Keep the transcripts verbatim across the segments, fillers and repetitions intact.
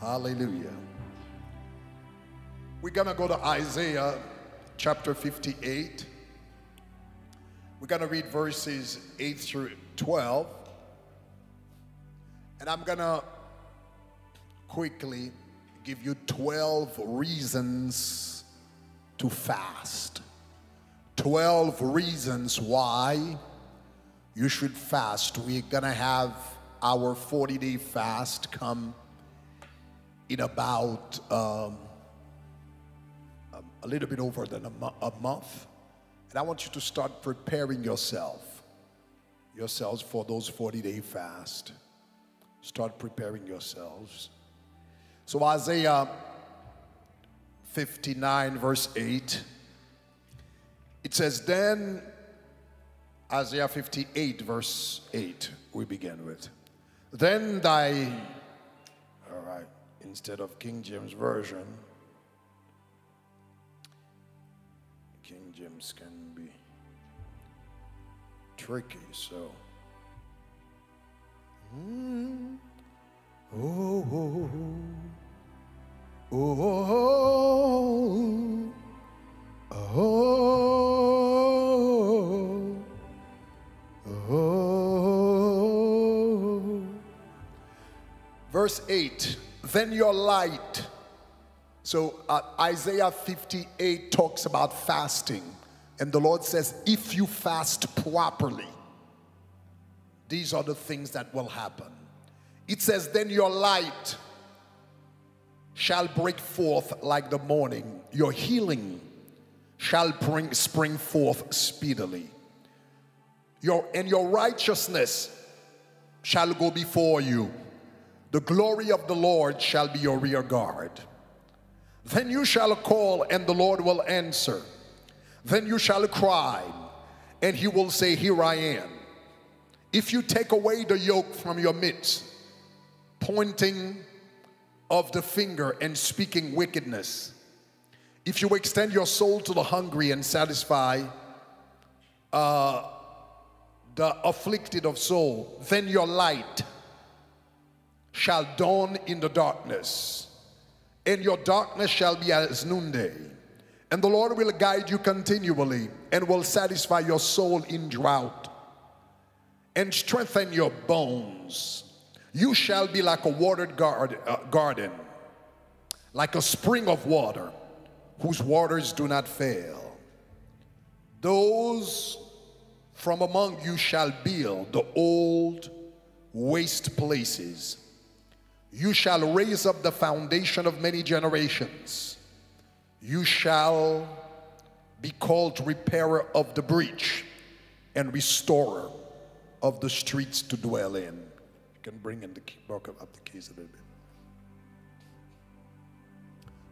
Hallelujah. We're going to go to Isaiah chapter fifty-eight. We're going to read verses eight through twelve. And I'm going to quickly give you twelve reasons to fast. twelve reasons why you should fast. We're going to have our forty-day fast come in about um, a little bit over than a, a month. And I want you to start preparing yourself, yourselves for those forty-day fast. Start preparing yourselves. So Isaiah fifty-nine verse eight, it says, then Isaiah fifty-eight verse eight, we begin with. Then thy, all right, instead of King James Version, King James can be tricky, so. Mm. Oh, oh, oh, oh, oh, oh, oh. Verse eight, then your light. So uh, Isaiah fifty-eight talks about fasting. And the Lord says, if you fast properly, these are the things that will happen. It says, then your light shall break forth like the morning. Your healing shall bring, spring forth speedily. Your, and your righteousness shall go before you. The glory of the Lord shall be your rear guard. Then you shall call, and the Lord will answer. Then you shall cry, and he will say, here I am. If you take away the yoke from your midst, pointing of the finger and speaking wickedness, if you extend your soul to the hungry and satisfy uh, the afflicted of soul, then your light shall dawn in the darkness, and your darkness shall be as noonday. And the Lord will guide you continually and will satisfy your soul in drought and strengthen your bones. You shall be like a watered guard, uh, garden, like a spring of water whose waters do not fail. Those from among you shall build the old waste places. You shall raise up the foundation of many generations. You shall be called repairer of the breach and restorer of the streets to dwell in. You can bring in the book up the keys a little bit.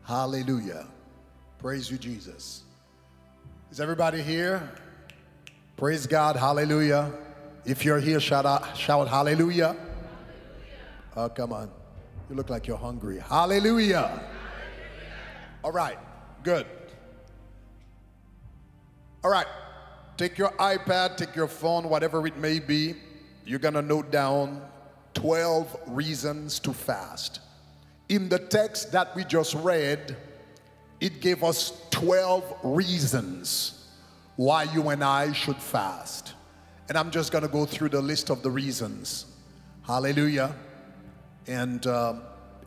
Hallelujah. Praise you, Jesus. Is everybody here? Praise God. Hallelujah. If you're here, shout out, shout hallelujah. Hallelujah. Oh, come on. You look like you're hungry. Hallelujah. Hallelujah. All right. Good. All right. Take your iPad, take your phone, whatever it may be. You're going to note down twelve reasons to fast. In the text that we just read, it gave us twelve reasons why you and I should fast. And I'm just going to go through the list of the reasons. Hallelujah. And uh,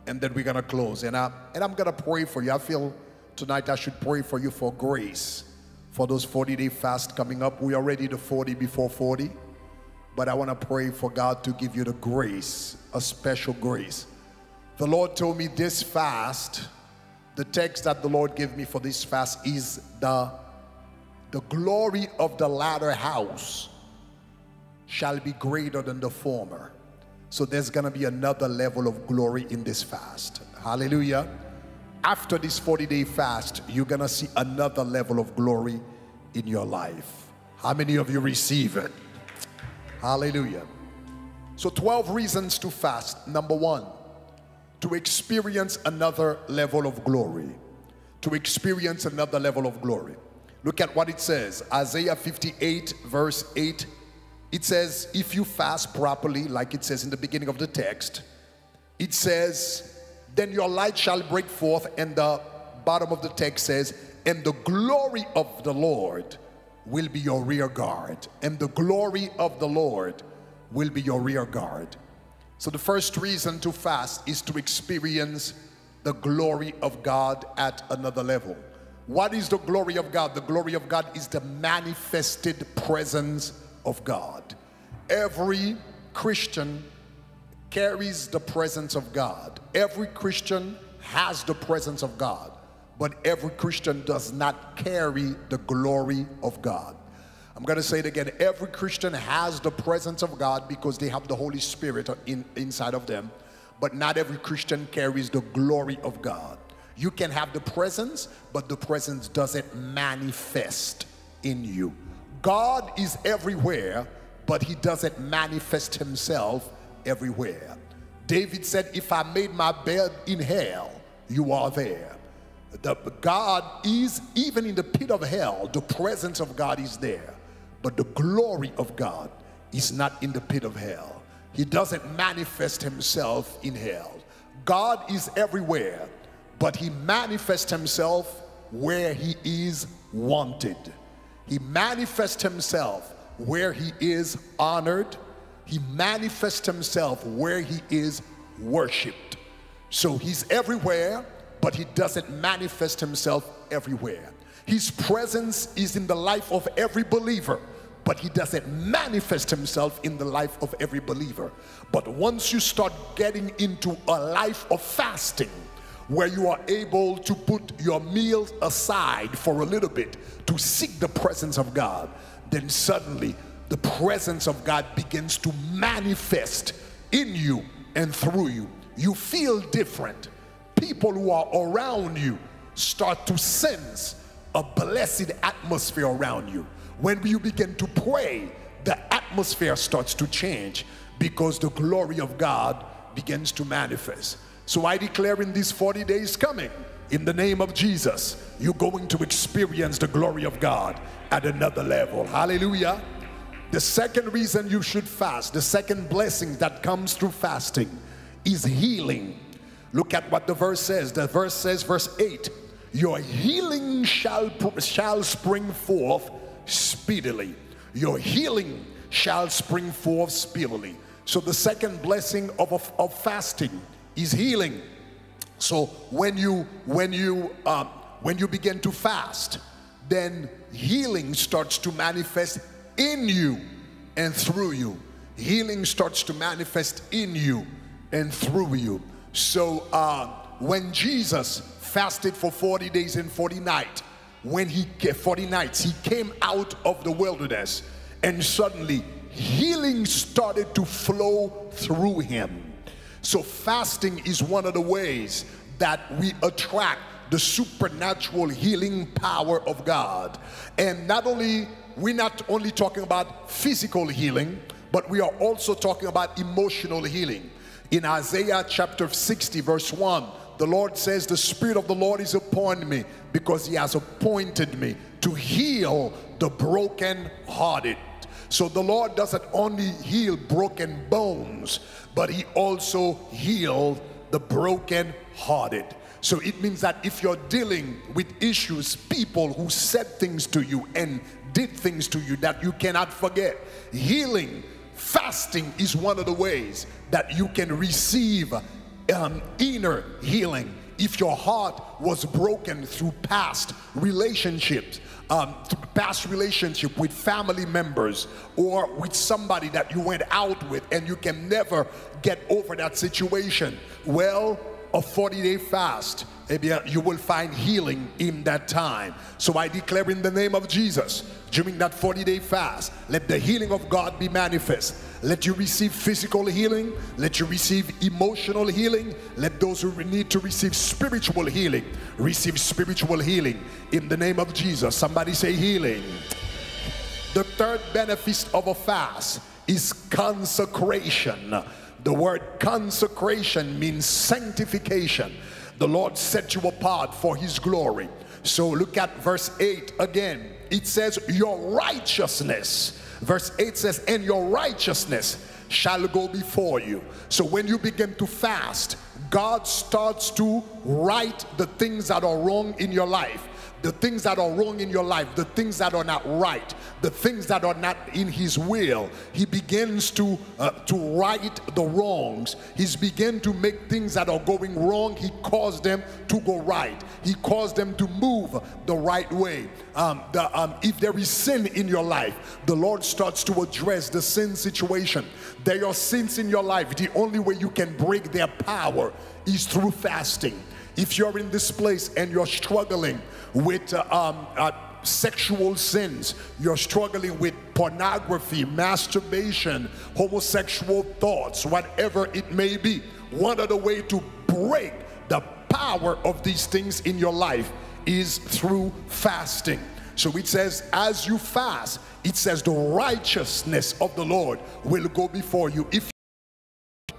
and then we're going to close. And, I, and I'm going to pray for you. I feel tonight I should pray for you for grace for those forty-day fast coming up. We are ready to forty before forty. But I want to pray for God to give you the grace, a special grace. The Lord told me this fast, the text that the Lord gave me for this fast is the, the glory of the latter house shall be greater than the former. So there's going to be another level of glory in this fast. Hallelujah. After this forty-day fast, you're going to see another level of glory in your life. How many of you receive it? Hallelujah. So twelve reasons to fast. Number one, to experience another level of glory. To experience another level of glory. Look at what it says. Isaiah fifty-eight verse eight. It says, if you fast properly, like it says in the beginning of the text, it says, Then your light shall break forth. And the bottom of the text says, and the glory of the Lord will be your rear guard. And the glory of the Lord will be your rear guard. So the first reason to fast is to experience the glory of God at another level. What is the glory of God? The glory of God is the manifested presence of God. Every Christian carries the presence of God. Every Christian has the presence of God, but every Christian does not carry the glory of God. I'm going to say it again. Every Christian has the presence of God because they have the Holy Spirit in, inside of them, but not every Christian carries the glory of God. You can have the presence, but the presence doesn't manifest in you. God is everywhere, but he doesn't manifest himself everywhere. David said, if I made my bed in hell, you are there. The God is, even in the pit of hell, the presence of God is there. But the glory of God is not in the pit of hell. He doesn't manifest himself in hell. God is everywhere, but he manifests himself where he is wanted. He manifests himself where he is honored. He manifests himself where he is worshipped. So he's everywhere, but he doesn't manifest himself everywhere. His presence is in the life of every believer, but he doesn't manifest himself in the life of every believer. But once you start getting into a life of fasting, where you are able to put your meals aside for a little bit to seek the presence of God, then suddenly the presence of God begins to manifest in you and through you. You feel different. People who are around you start to sense a blessed atmosphere around you. When you begin to pray, the atmosphere starts to change because the glory of God begins to manifest. So I declare in these forty days coming, in the name of Jesus, you're going to experience the glory of God at another level. Hallelujah. The second reason you should fast, the second blessing that comes through fasting, is healing. Look at what the verse says. The verse says, verse eight, your healing shall, shall spring forth speedily. Your healing shall spring forth speedily. So the second blessing of, of, of fasting is healing. So when you when you um, when you begin to fast, then healing starts to manifest in you and through you. Healing starts to manifest in you and through you. So uh, when Jesus fasted for forty days and forty nights, when he forty nights he came out of the wilderness, and suddenly healing started to flow through him. So fasting is one of the ways that we attract the supernatural healing power of God. And not only, we're not only talking about physical healing, but we are also talking about emotional healing. In Isaiah chapter sixty verse one, the Lord says, the Spirit of the Lord is upon me because he has appointed me to heal the brokenhearted. So the Lord doesn't only heal broken bones, but he also healed the brokenhearted. So it means that if you're dealing with issues, people who said things to you and did things to you that you cannot forget, healing, fasting is one of the ways that you can receive um, inner healing. If your heart was broken through past relationships, um, through past relationship with family members or with somebody that you went out with and you can never get over that situation, well, a forty-day fast, you will find healing in that time. So I declare in the name of Jesus, during that forty-day fast, let the healing of God be manifest. Let you receive physical healing. Let you receive emotional healing. Let those who need to receive spiritual healing, receive spiritual healing in the name of Jesus. Somebody say healing. The third benefit of a fast is consecration. The word consecration means sanctification. The Lord set you apart for his glory. So look at verse eight again. It says, your righteousness. Verse eight says, and your righteousness shall go before you. So when you begin to fast, God starts to right the things that are wrong in your life. The things that are wrong in your life, the things that are not right, the things that are not in His will. He begins to uh, to right the wrongs. He's begin to make things that are going wrong, He caused them to go right. He caused them to move the right way. Um, the, um, if there is sin in your life, the Lord starts to address the sin situation. There are sins in your life. The only way you can break their power is through fasting. If you're in this place and you're struggling with uh, um, uh, sexual sins, you're struggling with pornography, masturbation, homosexual thoughts, whatever it may be, one of the ways to break the power of these things in your life is through fasting. So it says, as you fast, it says the righteousness of the Lord will go before you. If you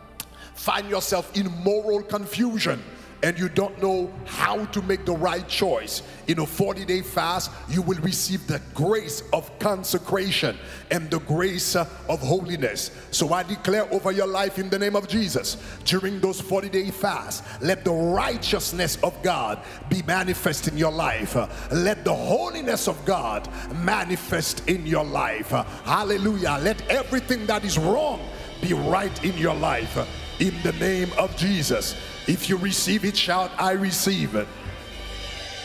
find yourself in moral confusion, and you don't know how to make the right choice, in a forty-day fast, you will receive the grace of consecration and the grace of holiness. So I declare over your life in the name of Jesus, during those forty-day fasts, let the righteousness of God be manifest in your life. Let the holiness of God manifest in your life. Hallelujah. Let everything that is wrong be right in your life. In the name of Jesus. If you receive it, shout, I receive it.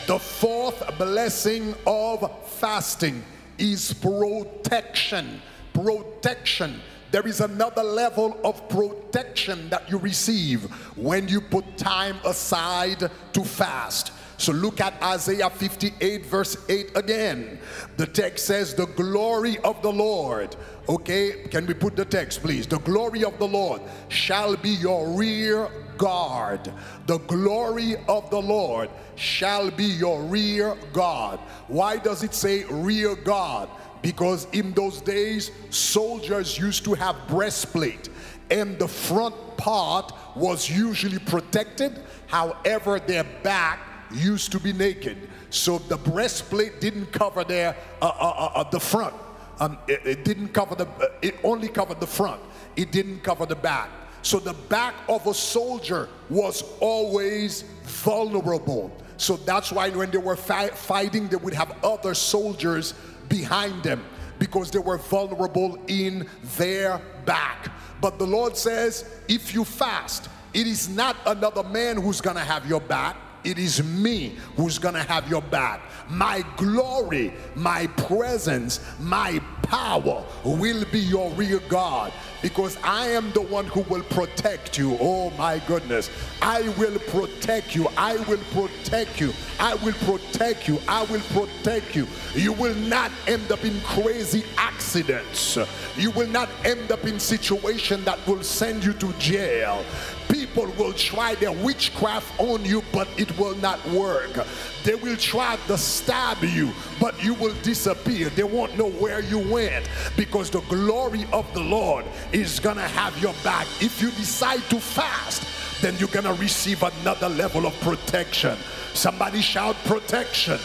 The fourth blessing of fasting is protection. Protection. There is another level of protection that you receive when you put time aside to fast. So look at Isaiah fifty-eight verse eight again. The text says, the glory of the Lord. Okay, can we put the text please? The glory of the Lord shall be your rear guard. The glory of the Lord shall be your rear guard. Why does it say rear guard? Because in those days, soldiers used to have breastplate, and the front part was usually protected. However, their back used to be naked, so the breastplate didn't cover their uh, uh, uh, the front. Um, it, it didn't cover the. Uh, it only covered the front. It didn't cover the back. So the back of a soldier was always vulnerable. So that's why when they were fi fighting, they would have other soldiers behind them, because they were vulnerable in their back. But the Lord says, if you fast, it is not another man who's gonna have your back. It is me who's gonna have your back. My glory, my presence, my power will be your rear guard, because I am the one who will protect you. Oh my goodness. I will protect you. I will protect you. I will protect you. I will protect you. You will not end up in crazy accidents. You will not end up in situations that will send you to jail. People will try their witchcraft on you, but it will not work. They will try to stab you, but you will disappear. They won't know where you went, because the glory of the Lord is gonna have your back. If you decide to fast, then you're gonna receive another level of protection. Somebody shout protection.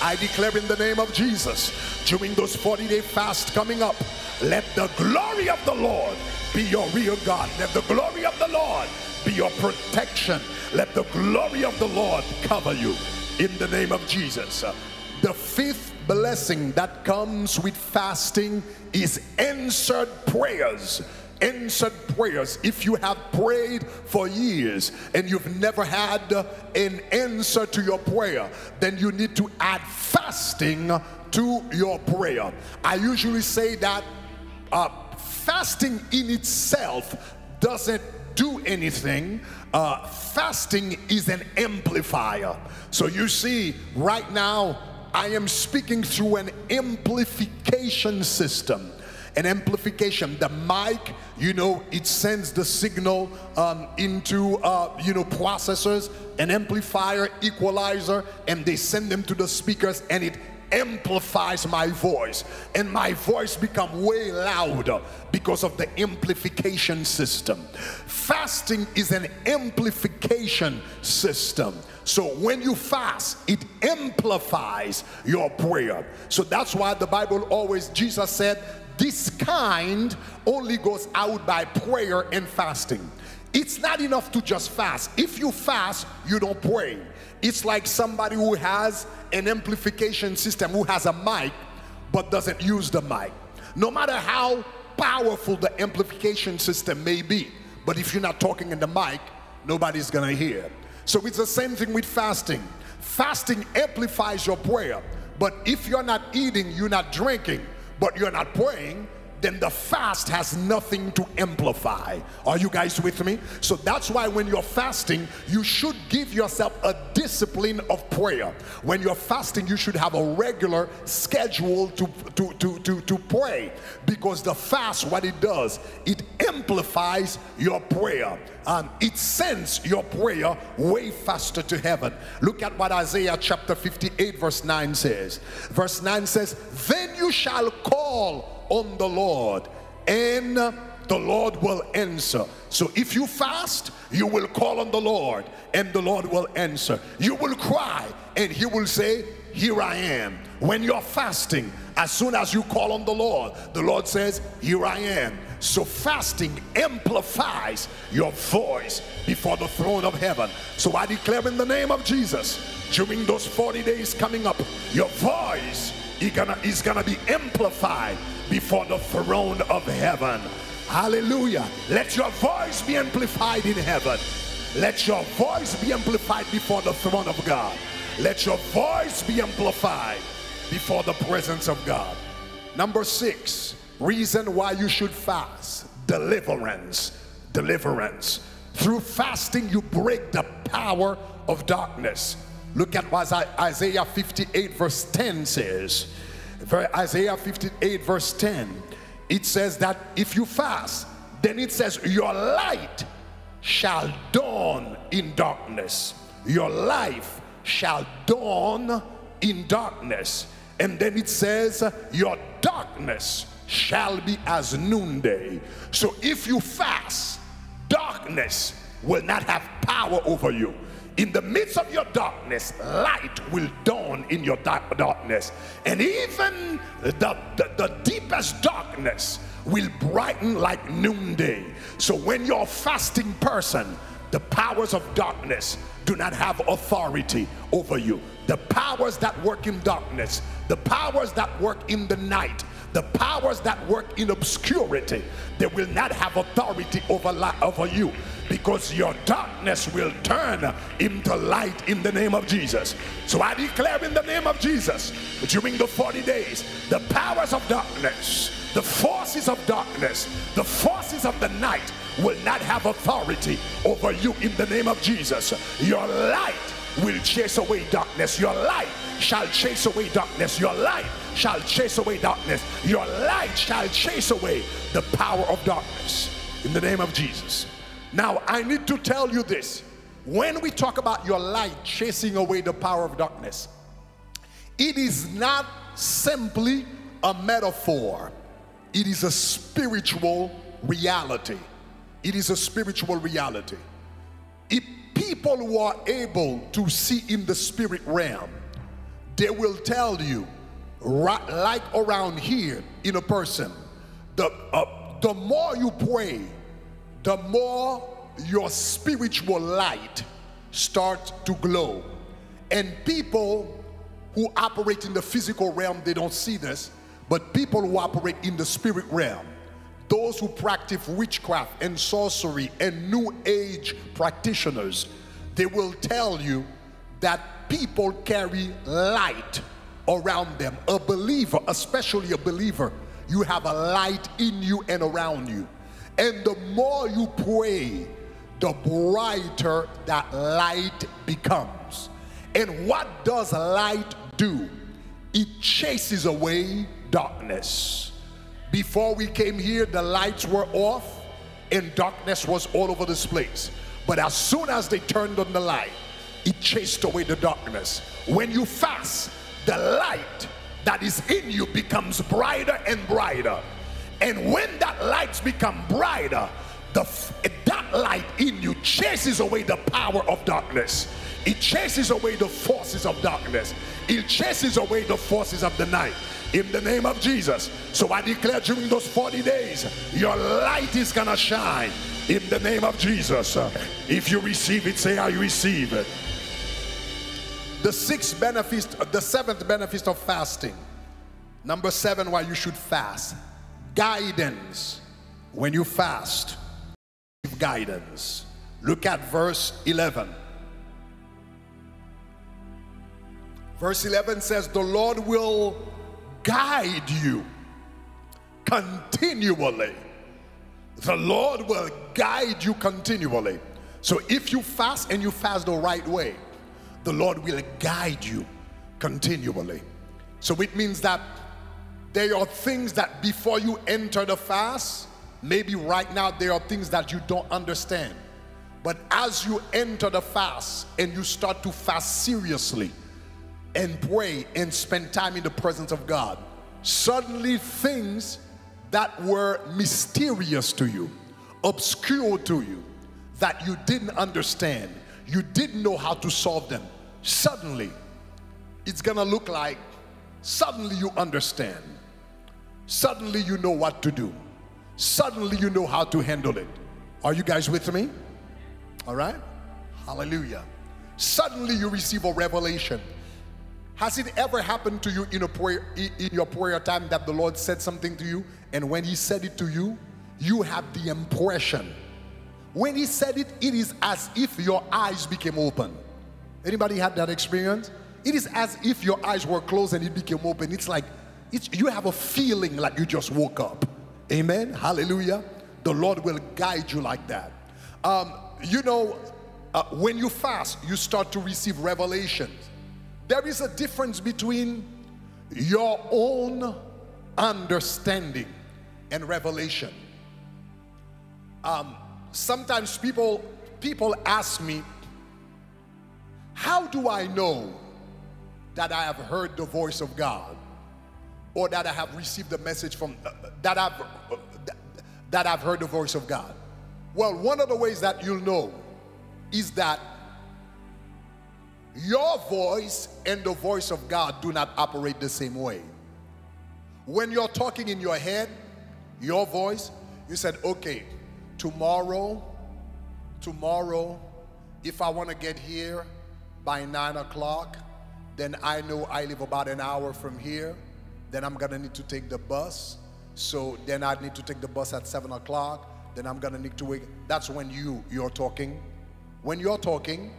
I declare in the name of Jesus, during those forty-day fast coming up, let the glory of the Lord be your real God. Let the glory of the Lord be your protection. Let the glory of the Lord cover you in the name of Jesus. The fifth blessing that comes with fasting is answered prayers. Answered prayers. If you have prayed for years and you've never had an answer to your prayer, then you need to add fasting to your prayer. I usually say that uh, fasting in itself doesn't do anything. Uh, fasting is an amplifier. So you see, right now I am speaking through an amplification system. An amplification, the mic, you know, it sends the signal um, into, uh, you know, processors, an amplifier, equalizer, and they send them to the speakers, and it amplifies my voice, and my voice become way louder because of the amplification system. Fasting is an amplification system. So when you fast, it amplifies your prayer. So that's why the Bible always, Jesus said, this kind only goes out by prayer and fasting. It's not enough to just fast. If you fast, you don't pray. It's like somebody who has an amplification system, who has a mic, but doesn't use the mic. No matter how powerful the amplification system may be, but if you're not talking in the mic, nobody's gonna hear. So it's the same thing with fasting. Fasting amplifies your prayer, but if you're not eating, you're not drinking, but you're not praying, then the fast has nothing to amplify. Are you guys with me? So that's why when you're fasting, you should give yourself a discipline of prayer. When you're fasting, you should have a regular schedule to, to, to, to, to pray, because the fast, what it does, it amplifies your prayer. Um, it sends your prayer way faster to heaven. Look at what Isaiah chapter fifty-eight verse nine says. Verse nine says, "Then you shall call on the Lord, and the Lord will answer." So if you fast, you will call on the Lord, and the Lord will answer. You will cry, and He will say, "Here I am." When you're fasting, as soon as you call on the Lord, the Lord says, "Here I am." So fasting amplifies your voice before the throne of heaven. So I declare in the name of Jesus, during those forty days coming up, your voice is gonna, is gonna be amplified before the throne of heaven. Hallelujah. Let your voice be amplified in heaven. Let your voice be amplified before the throne of God. Let your voice be amplified before the presence of God. Number six, reason why you should fast: deliverance. Deliverance. Through fasting, you break the power of darkness. Look at what Isaiah fifty-eight verse ten says. Isaiah fifty-eight verse ten, it says that if you fast, then it says your light shall dawn in darkness. Your life shall dawn in darkness. And then it says your darkness shall be as noonday. So if you fast, darkness will not have power over you. In the midst of your darkness, light will dawn in your dark darkness. And even the, the, the deepest darkness will brighten like noonday. So when you're a fasting person, the powers of darkness do not have authority over you. The powers that work in darkness, the powers that work in the night, the powers that work in obscurity, they will not have authority over, over you, because your darkness will turn into light in the name of Jesus. So I declare in the name of Jesus, during the forty days, the powers of darkness, the forces of darkness, the forces of the night will not have authority over you in the name of Jesus. Your light will chase away darkness. Your light shall chase away darkness. Your light shall chase away darkness. Your light shall chase away the power of darkness in the name of Jesus. Now, I need to tell you this. When we talk about your light chasing away the power of darkness, it is not simply a metaphor. It is a spiritual reality. It is a spiritual reality. If people who are able to see in the spirit realm, they will tell you, right, like around here in a person, the, uh, the more you pray, the more your spiritual light starts to glow. And people who operate in the physical realm, they don't see this, but people who operate in the spirit realm, those who practice witchcraft and sorcery and new age practitioners, they will tell you that people carry light around them. A believer, especially a believer, you have a light in you and around you. And the more you pray, the brighter that light becomes. And what does light do? It chases away darkness. Before we came here, the lights were off and darkness was all over this place. But as soon as they turned on the light, it chased away the darkness. When you fast, the light that is in you becomes brighter and brighter. And when that lights become brighter, the, that light in you chases away the power of darkness. It chases away the forces of darkness. It chases away the forces of the night. In the name of Jesus. So I declare during those forty days, your light is gonna shine. in the name of Jesus. If you receive it, say, I receive it. The sixth benefit, the seventh benefit of fasting. Number seven, why you should fast. Guidance. When you fast, give guidance. Look at verse eleven. Verse eleven says, the Lord will guide you continually. The Lord will guide you continually. So if you fast and you fast the right way, the Lord will guide you continually. So it means that there are things that before you enter the fast, maybe right now there are things that you don't understand. But as you enter the fast and you start to fast seriously, and pray and spend time in the presence of God, suddenly things that were mysterious to you, obscure to you, that you didn't understand, you didn't know how to solve them, suddenly it's gonna look like suddenly you understand, suddenly you know what to do, suddenly you know how to handle it. Are you guys with me? All right? Hallelujah. Suddenly you receive a revelation. Has it ever happened to you in a prayer, in your prayer time, that the Lord said something to you, and when he said it to you, you have the impression? When he said it, it is as if your eyes became open. Anybody had that experience? It is as if your eyes were closed and it became open. It's like, it's, you have a feeling like you just woke up. Amen? Hallelujah. The Lord will guide you like that. Um, you know, uh, when you fast, you start to receive revelations. There is a difference between your own understanding and revelation. Um, sometimes people, people ask me, how do I know that I have heard the voice of God, or that I have received the message from, uh, that, I've, uh, that, that I've heard the voice of God? Well, one of the ways that you'll know is that your voice and the voice of God do not operate the same way. When you're talking in your head, your voice, you said, okay, tomorrow, tomorrow, if I want to get here by nine o'clock, then I know I live about an hour from here, then I'm going to need to take the bus, so then I need to take the bus at seven o'clock, then I'm going to need to wake. That's when you, you're talking. When you're talking,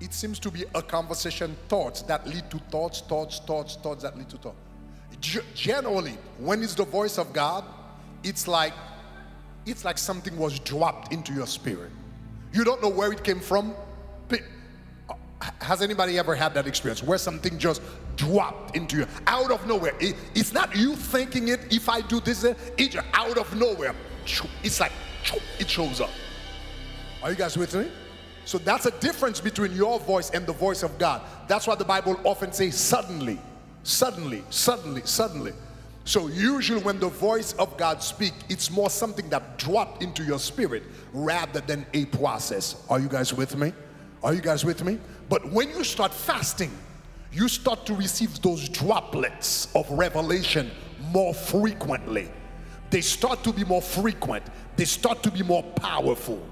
it seems to be a conversation, thoughts that lead to thoughts, thoughts, thoughts, thoughts that lead to thoughts. G generally, when it's the voice of God, it's like, it's like something was dropped into your spirit. You don't know where it came from. Has anybody ever had that experience where something just dropped into you out of nowhere? It, it's not you thinking it, if I do this, it's out of nowhere. It's like, it shows up. Are you guys with me? So that's a difference between your voice and the voice of God. That's why the Bible often says suddenly, suddenly, suddenly, suddenly. So usually when the voice of God speaks, it's more something that dropped into your spirit rather than a process. Are you guys with me? Are you guys with me? But when you start fasting, you start to receive those droplets of revelation more frequently. They start to be more frequent. They start to be more powerful.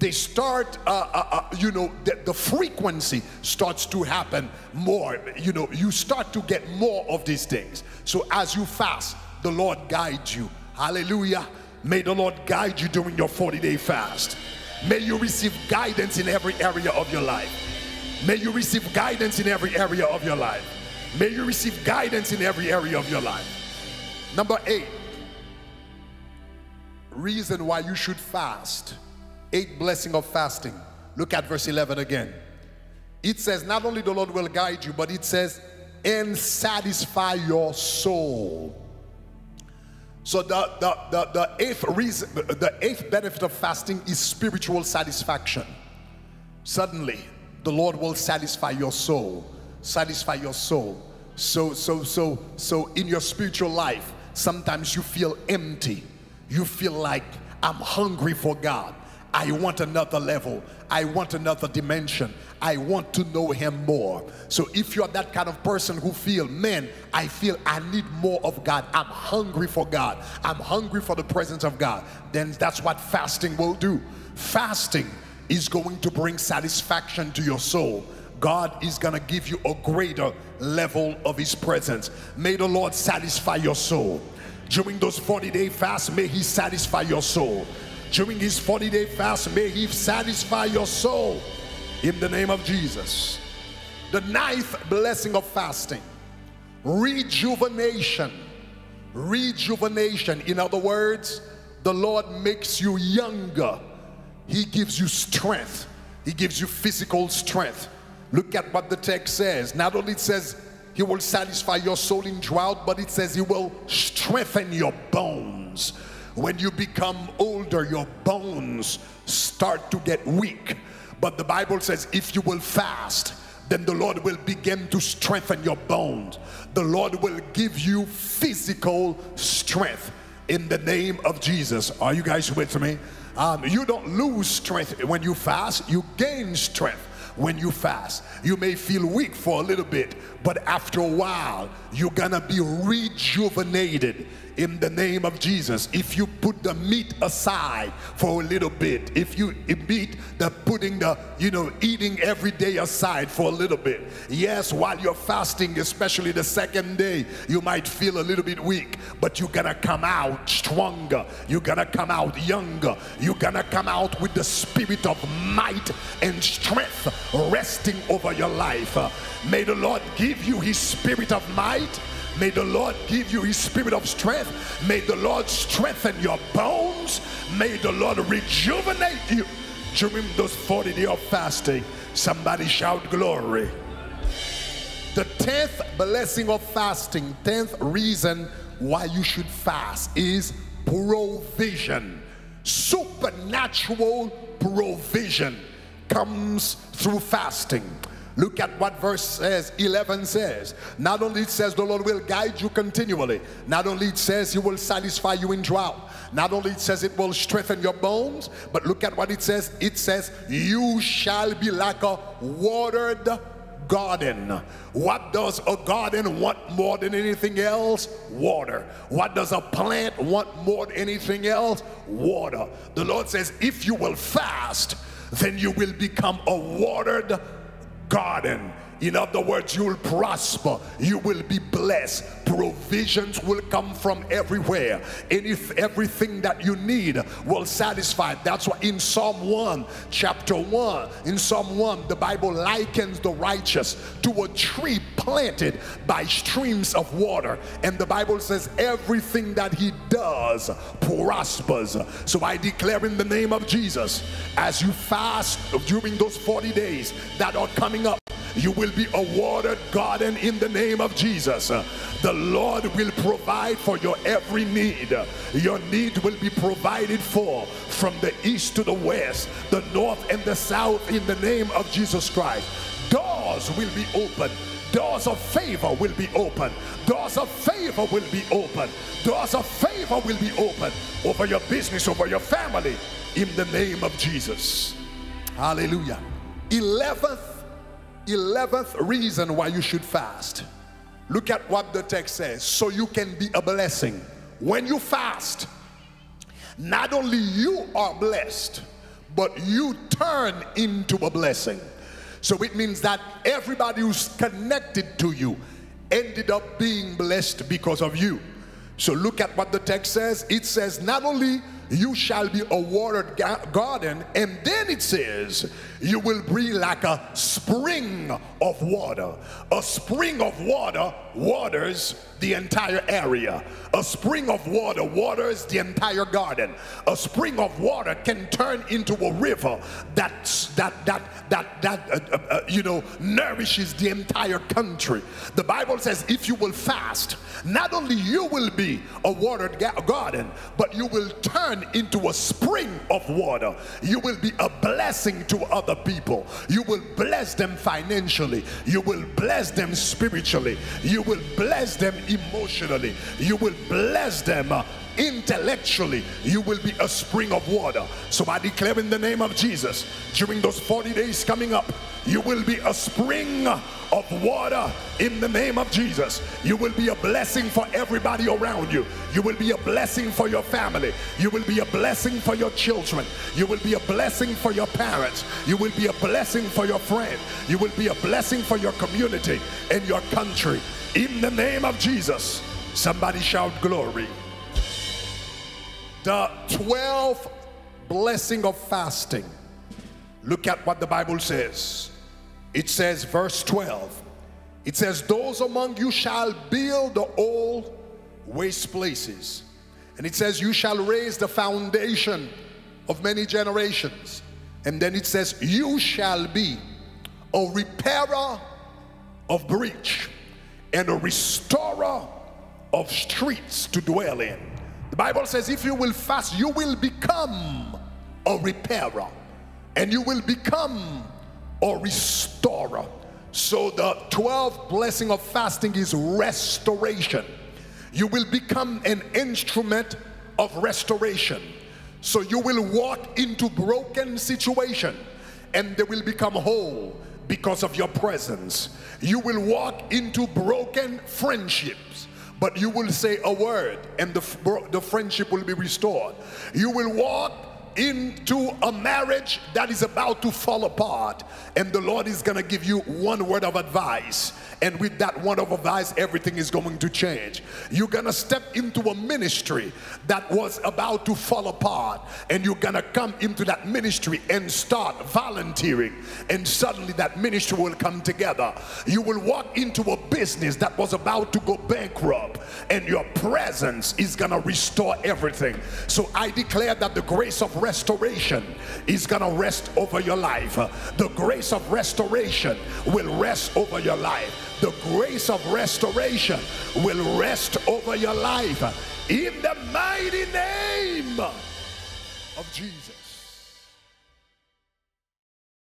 They start, uh, uh, uh, you know, the, the frequency starts to happen more. You know, you start to get more of these things. So as you fast, the Lord guides you. Hallelujah. May the Lord guide you during your forty-day fast. May you receive guidance in every area of your life. May you receive guidance in every area of your life. May you receive guidance in every area of your life. Number eight, reason why you should fast. Eighth blessing of fasting. Look at verse eleven again. It says, not only the Lord will guide you, but it says, and satisfy your soul. So the, the, the, the, eighth reason, the eighth benefit of fasting is spiritual satisfaction. Suddenly, the Lord will satisfy your soul. Satisfy your soul. So, so, so, so in your spiritual life, sometimes you feel empty. You feel like, I'm hungry for God. I want another level. I want another dimension. I want to know him more. So if you're that kind of person who feel, man, I feel I need more of God. I'm hungry for God. I'm hungry for the presence of God. Then that's what fasting will do. Fasting is going to bring satisfaction to your soul. God is going to give you a greater level of his presence. May the Lord satisfy your soul. During those forty day fast, may he satisfy your soul. During his forty day fast, may he satisfy your soul in the name of Jesus. The ninth blessing of fasting, rejuvenation. Rejuvenation. In other words, the Lord makes you younger. He gives you strength. He gives you physical strength. Look at what the text says. Not only it says he will satisfy your soul in drought, but it says he will strengthen your bones. When you become older, your bones start to get weak. But the Bible says if you will fast, then the Lord will begin to strengthen your bones. The Lord will give you physical strength in the name of Jesus. Are you guys with me? Um, you don't lose strength when you fast. You gain strength when you fast. You may feel weak for a little bit, but after a while, you're gonna be rejuvenated in the name of Jesus. If you put the meat aside for a little bit, if you eat the putting the, you know, eating every day aside for a little bit. Yes, while you're fasting, especially the second day, you might feel a little bit weak, but you're gonna come out stronger. You're gonna come out younger. You're gonna come out with the spirit of might and strength resting over your life. May the Lord give you his spirit of might. May the Lord give you his spirit of strength. May the Lord strengthen your bones. May the Lord rejuvenate you during those forty days of fasting. Somebody shout glory. The tenth blessing of fasting, tenth reason why you should fast is provision. Supernatural provision comes through fasting. Look at what verse says, eleven says. Not only it says the Lord will guide you continually. Not only it says he will satisfy you in drought. Not only it says it will strengthen your bones, but look at what it says. It says you shall be like a watered garden. What does a garden want more than anything else? Water. What does a plant want more than anything else? Water. The Lord says if you will fast, then you will become a watered garden. Garden. In other words, you will prosper. You will be blessed. Provisions will come from everywhere. And if everything that you need will satisfy. That's why in Psalm one, chapter one, in Psalm one, the Bible likens the righteous to a tree planted by streams of water. And the Bible says everything that he does prospers. So I declare in the name of Jesus, as you fast during those forty days that are coming up, you will be a watered garden in the name of Jesus. The Lord will provide for your every need. Your need will be provided for from the east to the west, the north and the south in the name of Jesus Christ. Doors will be opened. Doors of favor will be open. Doors of favor will be open. Doors of favor will be open over your business, over your family in the name of Jesus. Hallelujah. Eleventh eleventh reason why you should fast. Look at what the text says. So you can be a blessing. When you fast, not only you are blessed, but you turn into a blessing. So it means that everybody who's connected to you ended up being blessed because of you. So look at what the text says. It says not only you shall be a watered garden, and then it says you will be like a spring of water. A spring of water waters the entire area. A spring of water waters the entire garden. A spring of water can turn into a river that's, that that that that uh, uh, you know, nourishes the entire country. The Bible says if you will fast, not only you will be a watered garden, but you will turn into a spring of water. You will be a blessing to other people. You will bless them financially. You will bless them spiritually. You will bless them emotionally. You will bless them intellectually, you will be a spring of water. So I declare in the name of Jesus, during those forty days coming up, you will be a spring of water in the name of Jesus. You will be a blessing for everybody around you. You will be a blessing for your family. You will be a blessing for your children. You will be a blessing for your parents. You will be a blessing for your friend. You will be a blessing for your community and your country. In the name of Jesus, somebody shout glory. The twelfth blessing of fasting. Look at what the Bible says. It says, verse twelve, it says, those among you shall build the old waste places. And it says, you shall raise the foundation of many generations. And then it says, you shall be a repairer of breach and a restorer of streets to dwell in. The Bible says, if you will fast, you will become a repairer and you will become or restorer. So the twelfth blessing of fasting is restoration. You will become an instrument of restoration. So you will walk into broken situation and they will become whole because of your presence. You will walk into broken friendships, but you will say a word and the, the friendship will be restored. You will walk into a marriage that is about to fall apart, and the Lord is going to give you one word of advice, and with that word of advice everything is going to change. You're going to step into a ministry that was about to fall apart, and you're going to come into that ministry and start volunteering, and suddenly that ministry will come together. You will walk into a business that was about to go bankrupt, and your presence is going to restore everything. So I declare that the grace of restoration is gonna rest over your life. The grace of restoration will rest over your life. The grace of restoration will rest over your life in the mighty name of Jesus.